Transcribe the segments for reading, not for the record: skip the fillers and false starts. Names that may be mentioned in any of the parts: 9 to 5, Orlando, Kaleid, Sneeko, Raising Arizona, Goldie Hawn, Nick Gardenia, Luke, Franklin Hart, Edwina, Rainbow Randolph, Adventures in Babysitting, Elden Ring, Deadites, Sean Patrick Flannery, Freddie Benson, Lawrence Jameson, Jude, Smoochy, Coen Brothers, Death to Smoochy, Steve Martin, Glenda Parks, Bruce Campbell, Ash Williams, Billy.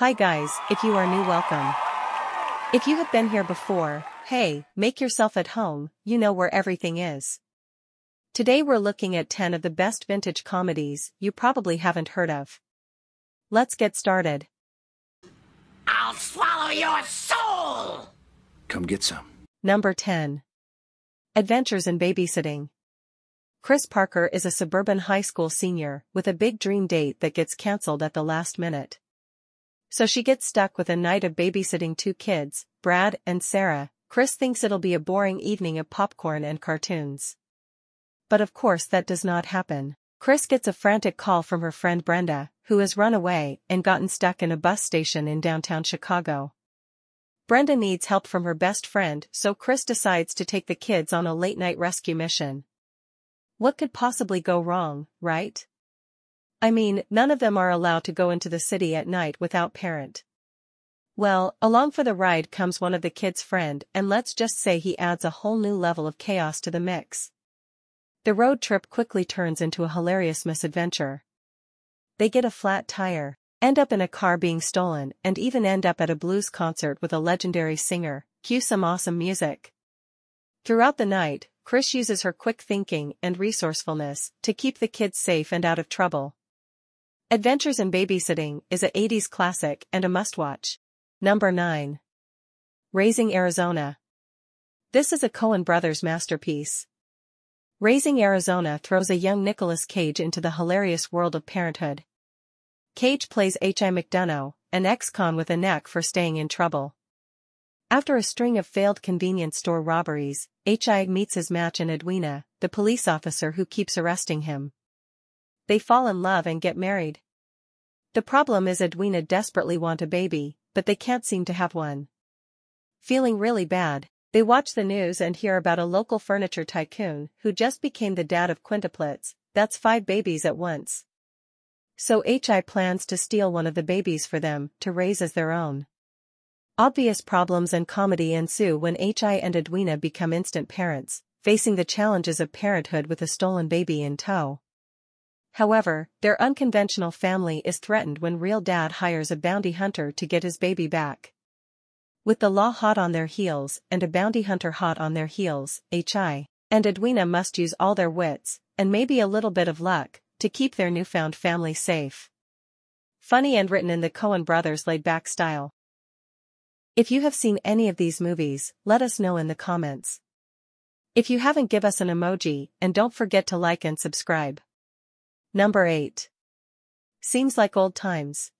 Hi guys, if you are new, welcome. If you have been here before, hey, make yourself at home, you know where everything is. Today we're looking at 10 of the best vintage comedies you probably haven't heard of. Let's get started. I'll swallow your soul! Come get some. Number 10. Adventures in Babysitting. Chris Parker is a suburban high school senior with a big dream date that gets cancelled at the last minute. So she gets stuck with a night of babysitting two kids, Brad and Sarah. Chris thinks it'll be a boring evening of popcorn and cartoons. But of course that does not happen. Chris gets a frantic call from her friend Brenda, who has run away and gotten stuck in a bus station in downtown Chicago. Brenda needs help from her best friend, so Chris decides to take the kids on a late-night rescue mission. What could possibly go wrong, right? I mean, none of them are allowed to go into the city at night without parent. Well, along for the ride comes one of the kids' friend, and let's just say he adds a whole new level of chaos to the mix. The road trip quickly turns into a hilarious misadventure. They get a flat tire, end up in a car being stolen, and even end up at a blues concert with a legendary singer. Cue some awesome music. Throughout the night, Chris uses her quick thinking and resourcefulness to keep the kids safe and out of trouble. Adventures in Babysitting is a 80s classic and a must-watch. Number 9. Raising Arizona. This is a Coen Brothers masterpiece. Raising Arizona throws a young Nicholas Cage into the hilarious world of parenthood. Cage plays H.I. McDonough, an ex-con with a knack for staying in trouble. After a string of failed convenience store robberies, H.I. meets his match in Edwina, the police officer who keeps arresting him. They fall in love and get married. The problem is Edwina desperately wants a baby, but they can't seem to have one. Feeling really bad, they watch the news and hear about a local furniture tycoon who just became the dad of quintuplets, that's 5 babies at once. So H.I. plans to steal one of the babies for them to raise as their own. Obvious problems and comedy ensue when H.I. and Edwina become instant parents, facing the challenges of parenthood with a stolen baby in tow. However, their unconventional family is threatened when real dad hires a bounty hunter to get his baby back. With the law hot on their heels and a bounty hunter hot on their heels, H.I. and Edwina must use all their wits, and maybe a little bit of luck, to keep their newfound family safe. Funny and written in the Coen Brothers laid-back style. If you have seen any of these movies, let us know in the comments. If you haven't, give us an emoji, and don't forget to like and subscribe. Number 8. Seems Like Old Times.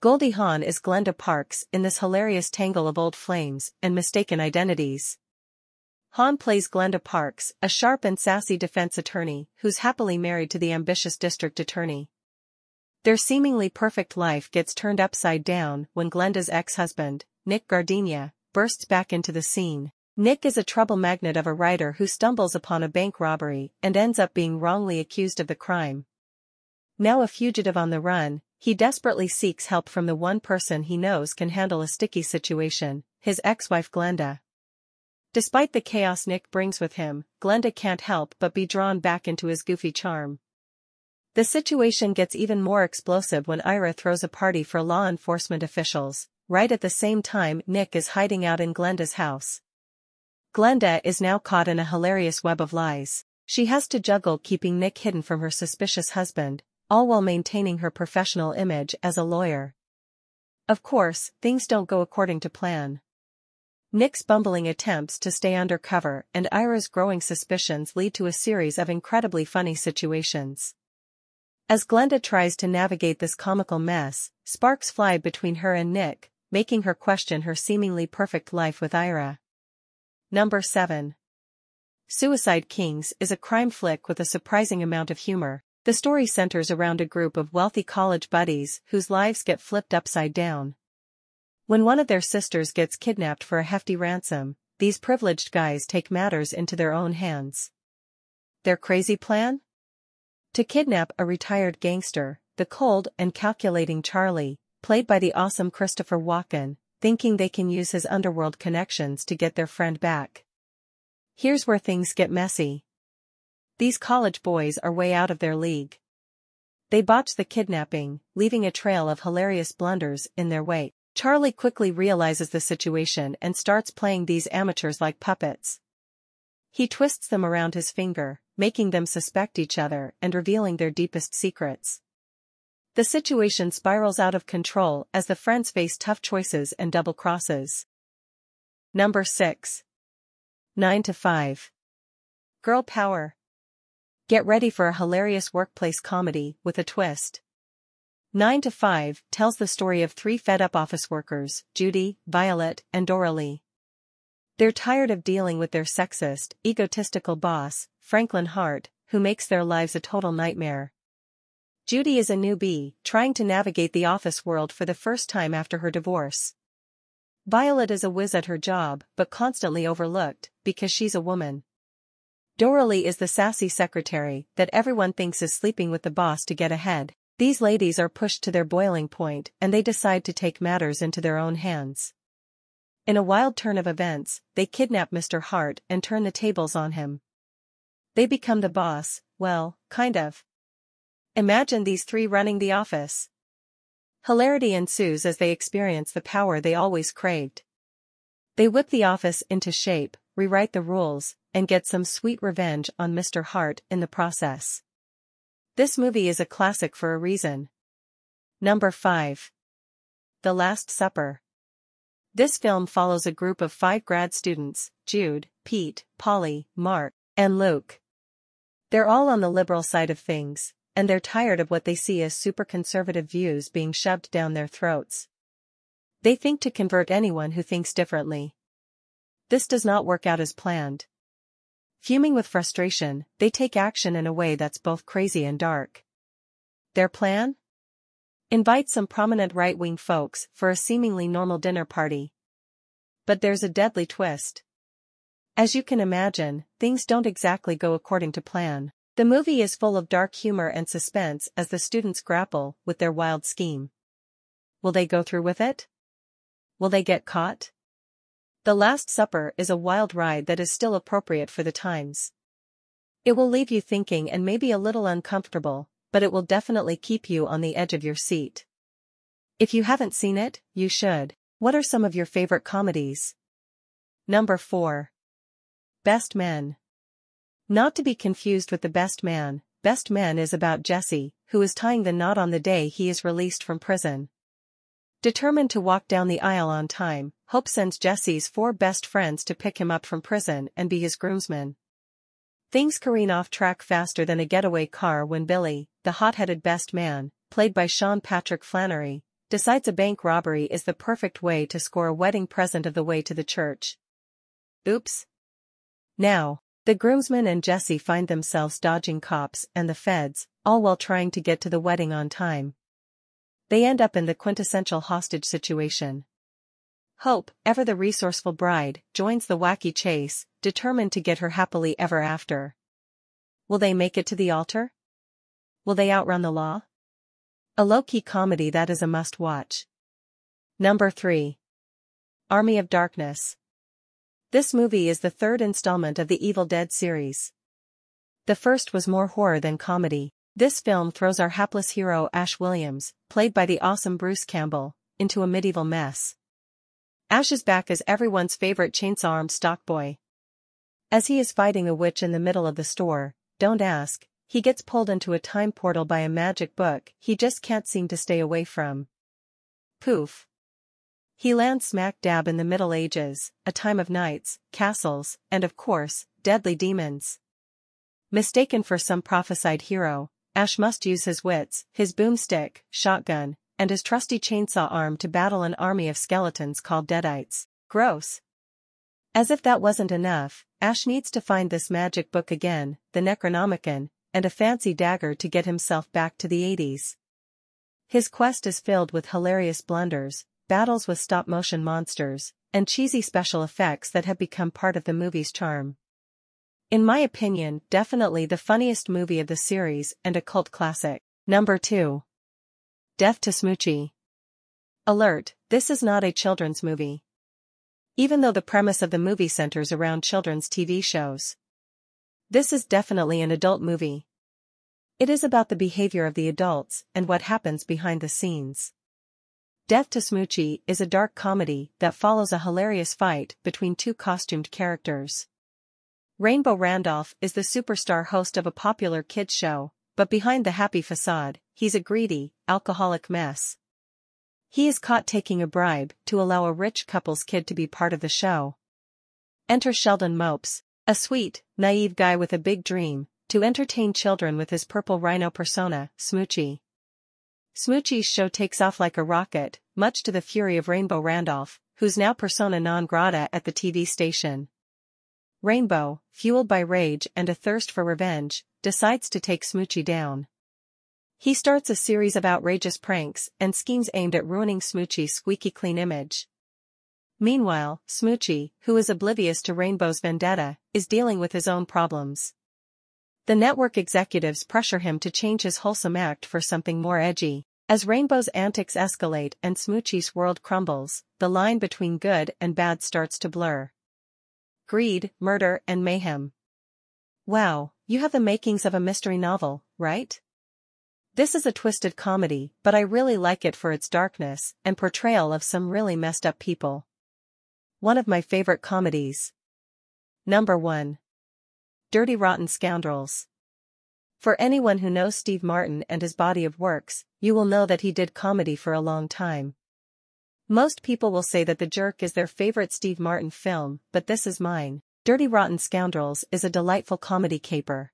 Goldie Hawn is Glenda Parks in this hilarious tangle of old flames and mistaken identities. Hawn plays Glenda Parks, a sharp and sassy defense attorney who's happily married to the ambitious district attorney. Their seemingly perfect life gets turned upside down when Glenda's ex-husband, Nick Gardenia, bursts back into the scene. Nick is a trouble magnet of a writer who stumbles upon a bank robbery and ends up being wrongly accused of the crime. Now a fugitive on the run, he desperately seeks help from the one person he knows can handle a sticky situation, his ex-wife Glenda. Despite the chaos Nick brings with him, Glenda can't help but be drawn back into his goofy charm. The situation gets even more explosive when Ira throws a party for law enforcement officials. Right at the same time, Nick is hiding out in Glenda's house. Glenda is now caught in a hilarious web of lies. She has to juggle keeping Nick hidden from her suspicious husband, all while maintaining her professional image as a lawyer. Of course, things don't go according to plan. Nick's bumbling attempts to stay undercover and Ira's growing suspicions lead to a series of incredibly funny situations. As Glenda tries to navigate this comical mess, sparks fly between her and Nick, making her question her seemingly perfect life with Ira. Number 7. Suicide Kings is a crime flick with a surprising amount of humor. The story centers around a group of wealthy college buddies whose lives get flipped upside down. When one of their sisters gets kidnapped for a hefty ransom, these privileged guys take matters into their own hands. Their crazy plan? To kidnap a retired gangster, the cold and calculating Charlie, played by the awesome Christopher Walken, thinking they can use his underworld connections to get their friend back. Here's where things get messy. These college boys are way out of their league. They botch the kidnapping, leaving a trail of hilarious blunders in their wake. Charlie quickly realizes the situation and starts playing these amateurs like puppets. He twists them around his finger, making them suspect each other and revealing their deepest secrets. The situation spirals out of control as the friends face tough choices and double crosses. Number 6. 9 to 5. Girl power. Get ready for a hilarious workplace comedy with a twist. 9 to 5 tells the story of three fed-up office workers, Judy, Violet, and Dora Lee. They're tired of dealing with their sexist, egotistical boss, Franklin Hart, who makes their lives a total nightmare. Judy is a newbie, trying to navigate the office world for the first time after her divorce. Violet is a whiz at her job, but constantly overlooked, because she's a woman. Dora Lee is the sassy secretary that everyone thinks is sleeping with the boss to get ahead. These ladies are pushed to their boiling point and they decide to take matters into their own hands. In a wild turn of events, they kidnap Mr. Hart and turn the tables on him. They become the boss, well, kind of. Imagine these three running the office. Hilarity ensues as they experience the power they always craved. They whip the office into shape, rewrite the rules, and get some sweet revenge on Mr. Hart in the process. This movie is a classic for a reason. Number 5. The Last Supper. This film follows a group of 5 grad students, Jude, Pete, Polly, Mark, and Luke. They're all on the liberal side of things, and they're tired of what they see as super conservative views being shoved down their throats. They think to convert anyone who thinks differently. This does not work out as planned. Fuming with frustration, they take action in a way that's both crazy and dark. Their plan? Invite some prominent right-wing folks for a seemingly normal dinner party. But there's a deadly twist. As you can imagine, things don't exactly go according to plan. The movie is full of dark humor and suspense as the students grapple with their wild scheme. Will they go through with it? Will they get caught? The Last Supper is a wild ride that is still appropriate for the times. It will leave you thinking and maybe a little uncomfortable, but it will definitely keep you on the edge of your seat. If you haven't seen it, you should. What are some of your favorite comedies? Number 4. Best Men. Not to be confused with The Best Man. Best Man is about Jesse, who is tying the knot on the day he is released from prison. Determined to walk down the aisle on time, Hope sends Jesse's 4 best friends to pick him up from prison and be his groomsmen. Things careen off track faster than a getaway car when Billy, the hot-headed best man, played by Sean Patrick Flannery, decides a bank robbery is the perfect way to score a wedding present of the way to the church. Oops. Now, the groomsmen and Jesse find themselves dodging cops and the feds, all while trying to get to the wedding on time. They end up in the quintessential hostage situation. Hope, ever the resourceful bride, joins the wacky chase, determined to get her happily ever after. Will they make it to the altar? Will they outrun the law? A low-key comedy that is a must-watch. Number 3. Army of Darkness. This movie is the 3rd installment of the Evil Dead series. The first was more horror than comedy. This film throws our hapless hero Ash Williams, played by the awesome Bruce Campbell, into a medieval mess. Ash is back as everyone's favorite chainsaw-armed stockboy. As he is fighting a witch in the middle of the store, don't ask, he gets pulled into a time portal by a magic book he just can't seem to stay away from. Poof. He lands smack dab in the Middle Ages, a time of knights, castles, and of course, deadly demons. Mistaken for some prophesied hero, Ash must use his wits, his boomstick, shotgun, and his trusty chainsaw arm to battle an army of skeletons called Deadites. Gross. As if that wasn't enough, Ash needs to find this magic book again, the Necronomicon, and a fancy dagger to get himself back to the 80s. His quest is filled with hilarious blunders, battles with stop-motion monsters, and cheesy special effects that have become part of the movie's charm. In my opinion, definitely the funniest movie of the series and a cult classic. Number 2. Death to Smoochy. Alert, this is not a children's movie. Even though the premise of the movie centers around children's TV shows. This is definitely an adult movie. It is about the behavior of the adults and what happens behind the scenes. Death to Smoochy is a dark comedy that follows a hilarious fight between two costumed characters. Rainbow Randolph is the superstar host of a popular kids show, but behind the happy facade, he's a greedy, alcoholic mess. He is caught taking a bribe to allow a rich couple's kid to be part of the show. Enter Sheldon Mopes, a sweet, naive guy with a big dream, to entertain children with his purple rhino persona, Smoochy. Smoochy's show takes off like a rocket, much to the fury of Rainbow Randolph, who's now persona non grata at the TV station. Rainbow, fueled by rage and a thirst for revenge, decides to take Smoochy down. He starts a series of outrageous pranks and schemes aimed at ruining Smoochy's squeaky clean image. Meanwhile, Smoochy, who is oblivious to Rainbow's vendetta, is dealing with his own problems. The network executives pressure him to change his wholesome act for something more edgy. As Rainbow's antics escalate and Smoochy's world crumbles, the line between good and bad starts to blur. Greed, murder, and mayhem. Wow, you have the makings of a mystery novel, right? This is a twisted comedy, but I really like it for its darkness and portrayal of some really messed up people. One of my favorite comedies. Number 1. Dirty Rotten Scoundrels. For anyone who knows Steve Martin and his body of works, you will know that he did comedy for a long time. Most people will say that The Jerk is their favorite Steve Martin film, but this is mine. Dirty Rotten Scoundrels is a delightful comedy caper.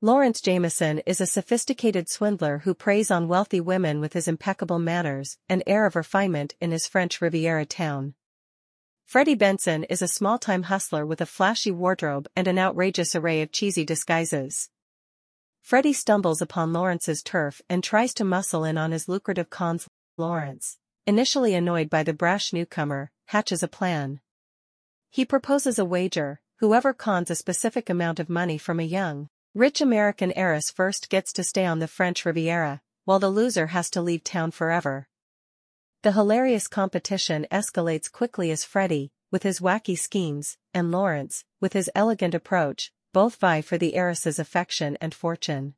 Lawrence Jameson is a sophisticated swindler who preys on wealthy women with his impeccable manners and air of refinement in his French Riviera town. Freddie Benson is a small-time hustler with a flashy wardrobe and an outrageous array of cheesy disguises. Freddie stumbles upon Lawrence's turf and tries to muscle in on his lucrative cons. Lawrence, initially annoyed by the brash newcomer, hatches a plan. He proposes a wager: whoever cons a specific amount of money from a young, rich American heiress first gets to stay on the French Riviera, while the loser has to leave town forever. The hilarious competition escalates quickly as Freddie, with his wacky schemes, and Lawrence, with his elegant approach, both vie for the heiress's affection and fortune.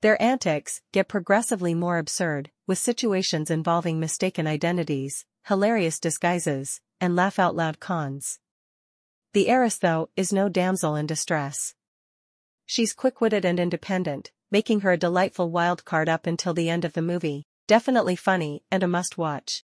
Their antics get progressively more absurd, with situations involving mistaken identities, hilarious disguises, and laugh-out-loud cons. The heiress, though, is no damsel in distress. She's quick-witted and independent, making her a delightful wild card up until the end of the movie. Definitely funny and a must-watch.